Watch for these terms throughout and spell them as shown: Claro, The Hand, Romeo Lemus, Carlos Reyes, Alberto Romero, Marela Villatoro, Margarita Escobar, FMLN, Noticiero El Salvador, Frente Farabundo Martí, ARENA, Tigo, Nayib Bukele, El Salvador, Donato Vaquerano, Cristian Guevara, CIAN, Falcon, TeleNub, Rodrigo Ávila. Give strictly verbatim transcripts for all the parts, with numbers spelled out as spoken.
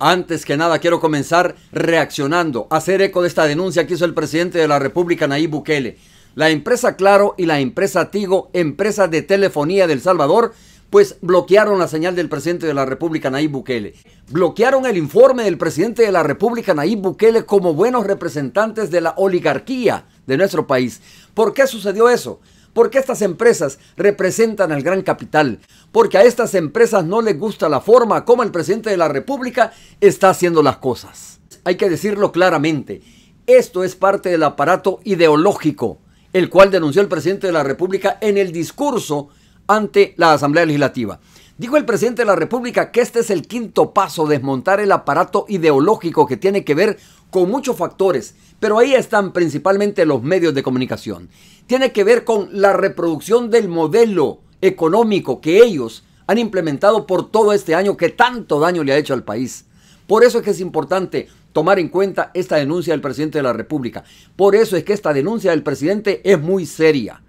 Antes que nada quiero comenzar reaccionando, hacer eco de esta denuncia que hizo el presidente de la República, Nayib Bukele. La empresa Claro y la empresa Tigo, empresas de telefonía de El Salvador, pues bloquearon la señal del presidente de la República, Nayib Bukele. Bloquearon el informe del presidente de la República, Nayib Bukele, como buenos representantes de la oligarquía de nuestro país. ¿Por qué sucedió eso? Porque estas empresas representan al gran capital, porque a estas empresas no les gusta la forma como el presidente de la República está haciendo las cosas. Hay que decirlo claramente, esto es parte del aparato ideológico, el cual denunció el presidente de la República en el discurso ante la Asamblea Legislativa. Dijo el presidente de la República que este es el quinto paso, desmontar el aparato ideológico que tiene que ver con muchos factores, pero ahí están principalmente los medios de comunicación. Tiene que ver con la reproducción del modelo económico que ellos han implementado por todo este año, que tanto daño le ha hecho al país. Por eso es que es importante tomar en cuenta esta denuncia del presidente de la República. Por eso es que esta denuncia del presidente es muy seria.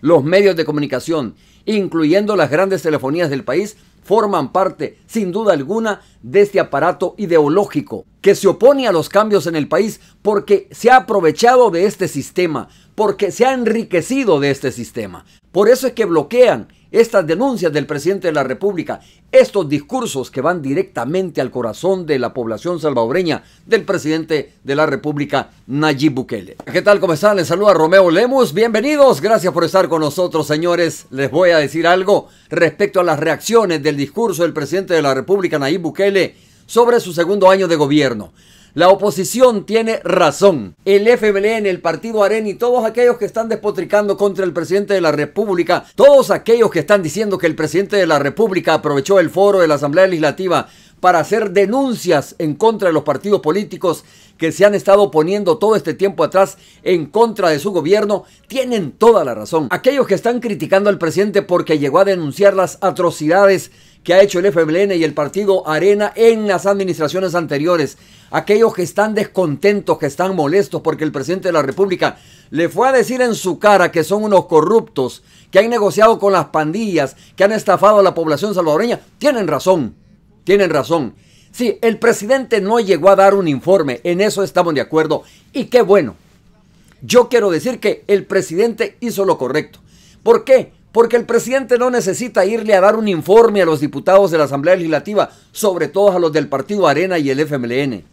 Los medios de comunicación, incluyendo las grandes telefonías del país, forman parte, sin duda alguna, de este aparato ideológico que se opone a los cambios en el país porque se ha aprovechado de este sistema, porque se ha enriquecido de este sistema. Por eso es que bloquean estas denuncias del presidente de la República, estos discursos que van directamente al corazón de la población salvadoreña del presidente de la República, Nayib Bukele. ¿Qué tal? ¿Cómo están? Les saluda Romeo Lemus. Bienvenidos. Gracias por estar con nosotros, señores. Les voy a decir algo respecto a las reacciones del discurso del presidente de la República, Nayib Bukele, sobre su segundo año de gobierno. La oposición tiene razón. El F M L N, el partido ARENA y todos aquellos que están despotricando contra el presidente de la República, todos aquellos que están diciendo que el presidente de la República aprovechó el foro de la Asamblea Legislativa para hacer denuncias en contra de los partidos políticos que se han estado poniendo todo este tiempo atrás en contra de su gobierno, tienen toda la razón. Aquellos que están criticando al presidente porque llegó a denunciar las atrocidades que ha hecho el F M L N y el partido ARENA en las administraciones anteriores, aquellos que están descontentos, que están molestos porque el presidente de la República le fue a decir en su cara que son unos corruptos, que han negociado con las pandillas, que han estafado a la población salvadoreña, tienen razón, tienen razón. Sí, el presidente no llegó a dar un informe, en eso estamos de acuerdo, y qué bueno. Yo quiero decir que el presidente hizo lo correcto. ¿Por qué? Porque el presidente no necesita irle a dar un informe a los diputados de la Asamblea Legislativa, sobre todo a los del partido ARENA y el F M L N.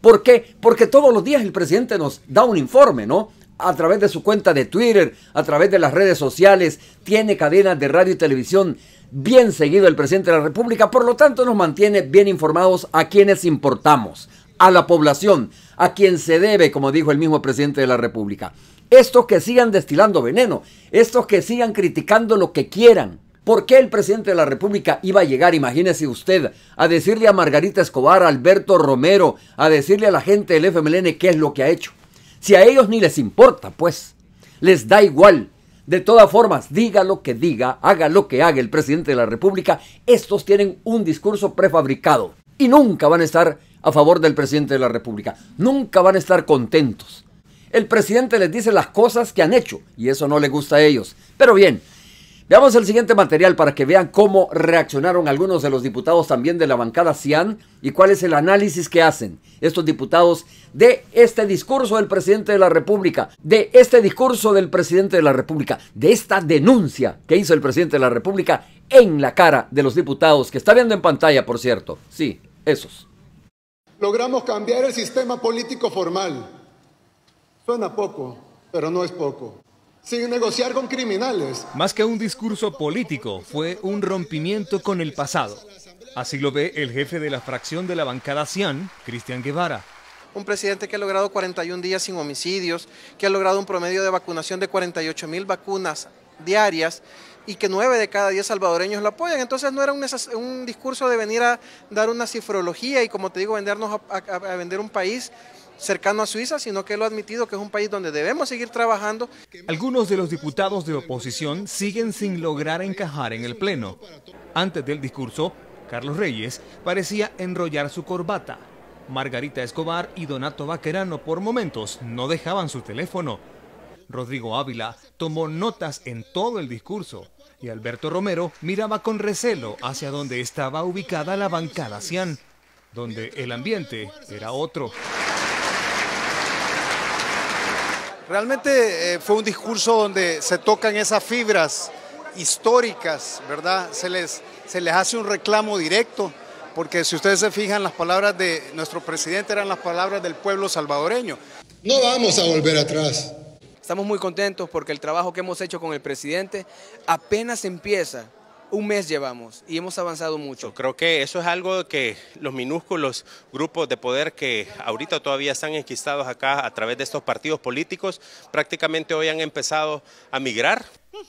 ¿Por qué? Porque todos los días el presidente nos da un informe, ¿no? A través de su cuenta de Twitter, a través de las redes sociales, tiene cadenas de radio y televisión bien seguido el presidente de la República, por lo tanto nos mantiene bien informados a quienes importamos, a la población, a quien se debe, como dijo el mismo presidente de la República. Estos que sigan destilando veneno, estos que sigan criticando lo que quieran. ¿Por qué el presidente de la República iba a llegar, imagínese usted, a decirle a Margarita Escobar, a Alberto Romero, a decirle a la gente del F M L N qué es lo que ha hecho? Si a ellos ni les importa, pues, les da igual. De todas formas, diga lo que diga, haga lo que haga el presidente de la República, estos tienen un discurso prefabricado y nunca van a estar a favor del presidente de la República. Nunca van a estar contentos. El presidente les dice las cosas que han hecho y eso no les gusta a ellos. Pero bien, veamos el siguiente material para que vean cómo reaccionaron algunos de los diputados también de la bancada CIAN y cuál es el análisis que hacen estos diputados de este discurso del presidente de la República, de este discurso del presidente de la República, de esta denuncia que hizo el presidente de la República en la cara de los diputados, que está viendo en pantalla, por cierto. Sí, esos. Logramos cambiar el sistema político formal. Suena poco, pero no es poco. Sin negociar con criminales. Más que un discurso político, fue un rompimiento con el pasado. Así lo ve el jefe de la fracción de la bancada CIAN, Cristian Guevara. Un presidente que ha logrado cuarenta y un días sin homicidios, que ha logrado un promedio de vacunación de cuarenta y ocho mil vacunas diarias y que nueve de cada diez salvadoreños lo apoyan. Entonces no era un, un discurso de venir a dar una cifrología y, como te digo, vendernos a, a, a vender un país cercano a Suiza, sino que lo ha admitido que es un país donde debemos seguir trabajando. Algunos de los diputados de oposición siguen sin lograr encajar en el Pleno. Antes del discurso, Carlos Reyes parecía enrollar su corbata. Margarita Escobar y Donato Vaquerano por momentos no dejaban su teléfono. Rodrigo Ávila tomó notas en todo el discurso y Alberto Romero miraba con recelo hacia donde estaba ubicada la bancada CIAN. donde el ambiente era otro. Realmente eh, fue un discurso donde se tocan esas fibras históricas, ¿verdad? Se les, se les hace un reclamo directo, porque si ustedes se fijan, las palabras de nuestro presidente eran las palabras del pueblo salvadoreño. No vamos a volver atrás. Estamos muy contentos porque el trabajo que hemos hecho con el presidente apenas empieza. Un mes llevamos y hemos avanzado mucho. Yo creo que eso es algo que los minúsculos grupos de poder que ahorita todavía están enquistados acá a través de estos partidos políticos, prácticamente hoy han empezado a migrar.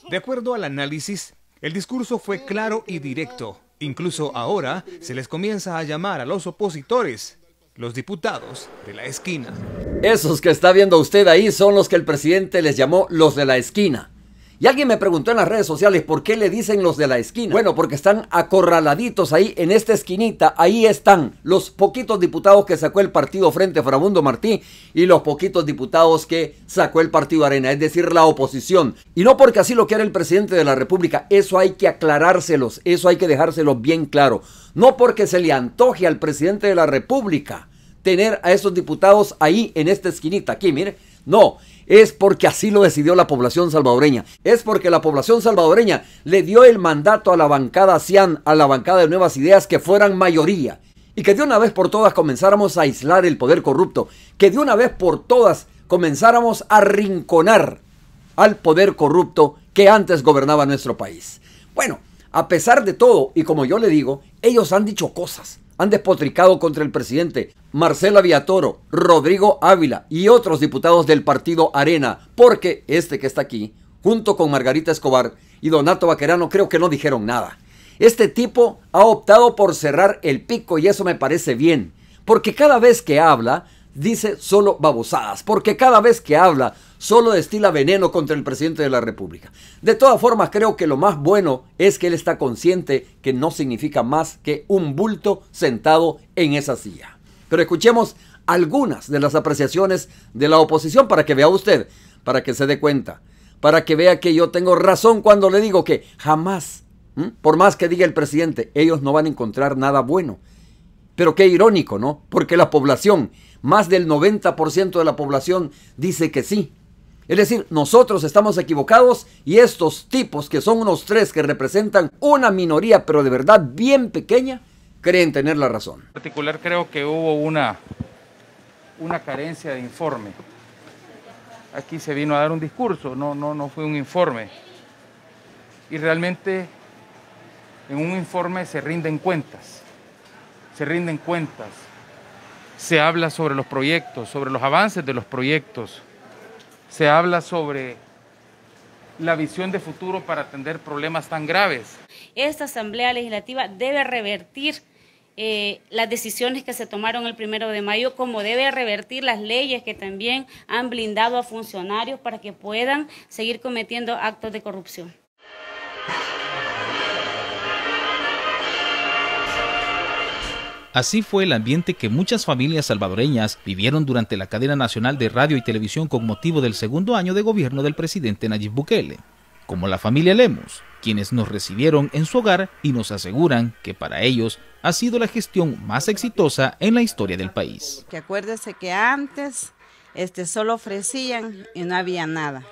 De acuerdo al análisis, el discurso fue claro y directo. Incluso ahora se les comienza a llamar a los opositores los diputados de la esquina. Esos que está viendo usted ahí son los que el presidente les llamó los de la esquina. Y alguien me preguntó en las redes sociales, ¿por qué le dicen los de la esquina? Bueno, porque están acorraladitos ahí en esta esquinita, ahí están los poquitos diputados que sacó el partido Frente Farabundo Martí y los poquitos diputados que sacó el partido ARENA, es decir, la oposición. Y no porque así lo quiera el presidente de la República, eso hay que aclarárselos, eso hay que dejárselos bien claro. No porque se le antoje al presidente de la República tener a esos diputados ahí en esta esquinita, aquí, mire, no. Es porque así lo decidió la población salvadoreña. Es porque la población salvadoreña le dio el mandato a la bancada C I A N, a la bancada de Nuevas Ideas, que fueran mayoría. Y que de una vez por todas comenzáramos a aislar el poder corrupto. Que de una vez por todas comenzáramos a arrinconar al poder corrupto que antes gobernaba nuestro país. Bueno, a pesar de todo, y como yo le digo, ellos han dicho cosas. Han despotricado contra el presidente Marela Villatoro, Rodrigo Ávila y otros diputados del partido ARENA, porque este que está aquí, junto con Margarita Escobar y Donato Vaquerano, creo que no dijeron nada. Este tipo ha optado por cerrar el pico y eso me parece bien, porque cada vez que habla dice solo babosadas, porque cada vez que habla solo destila veneno contra el presidente de la República. De todas formas, creo que lo más bueno es que él está consciente que no significa más que un bulto sentado en esa silla. Pero escuchemos algunas de las apreciaciones de la oposición para que vea usted, para que se dé cuenta, para que vea que yo tengo razón cuando le digo que jamás, ¿m? por más que diga el presidente, ellos no van a encontrar nada bueno. Pero qué irónico, ¿no? Porque la población, más del noventa por ciento de la población dice que sí. Es decir, nosotros estamos equivocados y estos tipos, que son unos tres que representan una minoría, pero de verdad bien pequeña, creen tener la razón. En particular creo que hubo una, una carencia de informe. Aquí se vino a dar un discurso, no, no, no fue un informe. Y realmente en un informe se rinden cuentas, se rinden cuentas. Se habla sobre los proyectos, sobre los avances de los proyectos. Se habla sobre la visión de futuro para atender problemas tan graves. Esta Asamblea Legislativa debe revertir eh, las decisiones que se tomaron el primero de mayo, como debe revertir las leyes que también han blindado a funcionarios para que puedan seguir cometiendo actos de corrupción. Así fue el ambiente que muchas familias salvadoreñas vivieron durante la cadena nacional de radio y televisión con motivo del segundo año de gobierno del presidente Nayib Bukele, como la familia Lemus, quienes nos recibieron en su hogar y nos aseguran que para ellos ha sido la gestión más exitosa en la historia del país. Que acuérdese que antes este, solo ofrecían y no había nada.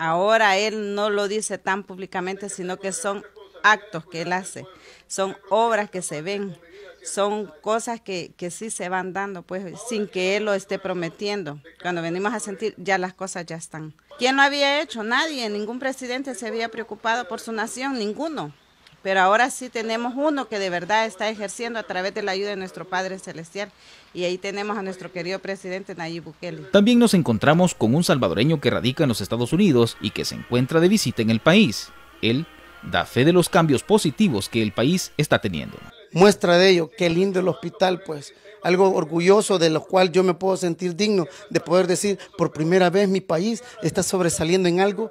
Ahora él no lo dice tan públicamente, sino que son actos que él hace, son obras que se ven. Son cosas que, que sí se van dando, pues, sin que él lo esté prometiendo. Cuando venimos a sentir, ya las cosas ya están. ¿Quién lo había hecho? Nadie, ningún presidente se había preocupado por su nación, ninguno. Pero ahora sí tenemos uno que de verdad está ejerciendo a través de la ayuda de nuestro Padre Celestial. Y ahí tenemos a nuestro querido presidente Nayib Bukele. También nos encontramos con un salvadoreño que radica en los Estados Unidos y que se encuentra de visita en el país. Él da fe de los cambios positivos que el país está teniendo. Muestra de ello, qué lindo el hospital, pues, algo orgulloso de lo cual yo me puedo sentir digno de poder decir, por primera vez mi país está sobresaliendo en algo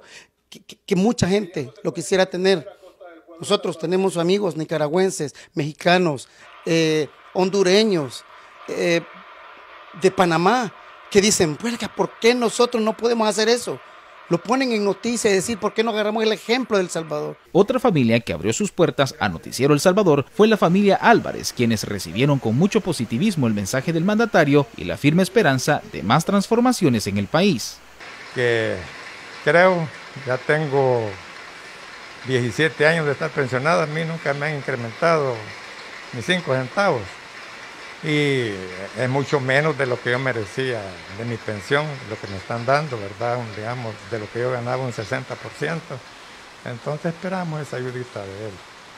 que, que, que mucha gente lo quisiera tener. Nosotros tenemos amigos nicaragüenses, mexicanos, eh, hondureños, eh, de Panamá, que dicen, ¿por qué nosotros no podemos hacer eso? lo ponen en noticias, es decir, ¿por qué no agarramos el ejemplo de El Salvador? Otra familia que abrió sus puertas a Noticiero El Salvador fue la familia Álvarez, quienes recibieron con mucho positivismo el mensaje del mandatario y la firme esperanza de más transformaciones en el país. Que creo, ya tengo diecisiete años de estar pensionado, a mí nunca me han incrementado ni cinco centavos. Y es mucho menos de lo que yo merecía de mi pensión, lo que me están dando, ¿verdad? Un, digamos, de lo que yo ganaba un sesenta por ciento. Entonces esperamos esa ayudita de él.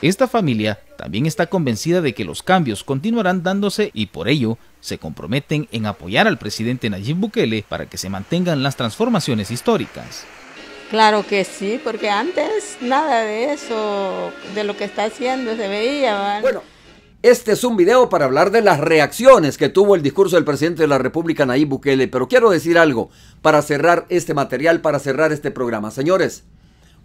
Esta familia también está convencida de que los cambios continuarán dándose y por ello se comprometen en apoyar al presidente Nayib Bukele para que se mantengan las transformaciones históricas. Claro que sí, porque antes nada de eso, de lo que está haciendo, se veía, ¿verdad? Bueno, este es un video para hablar de las reacciones que tuvo el discurso del presidente de la República, Nayib Bukele. Pero quiero decir algo para cerrar este material, para cerrar este programa. Señores,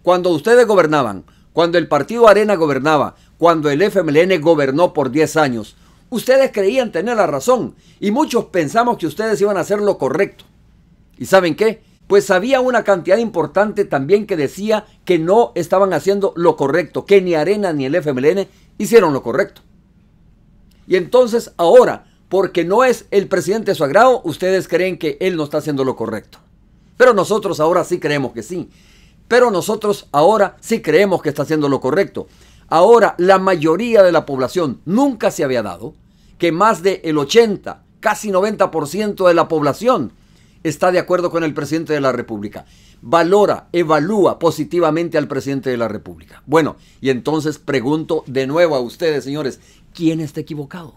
cuando ustedes gobernaban, cuando el partido ARENA gobernaba, cuando el F M L N gobernó por diez años, ustedes creían tener la razón y muchos pensamos que ustedes iban a hacer lo correcto. ¿Y saben qué? Pues había una cantidad importante también que decía que no estaban haciendo lo correcto, que ni ARENA ni el F M L N hicieron lo correcto. Y entonces ahora, porque no es el presidente de su agrado, ustedes creen que él no está haciendo lo correcto. Pero nosotros ahora sí creemos que sí. Pero nosotros ahora sí creemos que está haciendo lo correcto. Ahora la mayoría de la población, nunca se había dado que más del ochenta, casi noventa por ciento de la población está de acuerdo con el presidente de la República. Valora, evalúa positivamente al presidente de la República. Bueno, y entonces pregunto de nuevo a ustedes, señores, ¿quién está equivocado?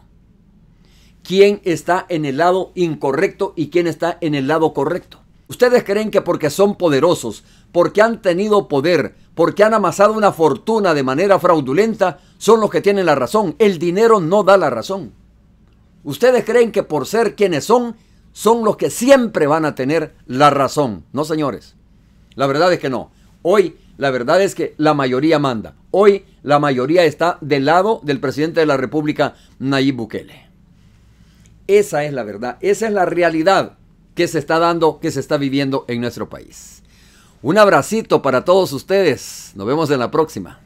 ¿Quién está en el lado incorrecto y quién está en el lado correcto? ¿Ustedes creen que porque son poderosos, porque han tenido poder, porque han amasado una fortuna de manera fraudulenta, son los que tienen la razón? El dinero no da la razón. ¿Ustedes creen que por ser quienes son, son los que siempre van a tener la razón? No, señores. La verdad es que no. Hoy la verdad es que la mayoría manda. Hoy la mayoría está del lado del presidente de la República, Nayib Bukele. Esa es la verdad, esa es la realidad que se está dando, que se está viviendo en nuestro país. Un abracito para todos ustedes. Nos vemos en la próxima.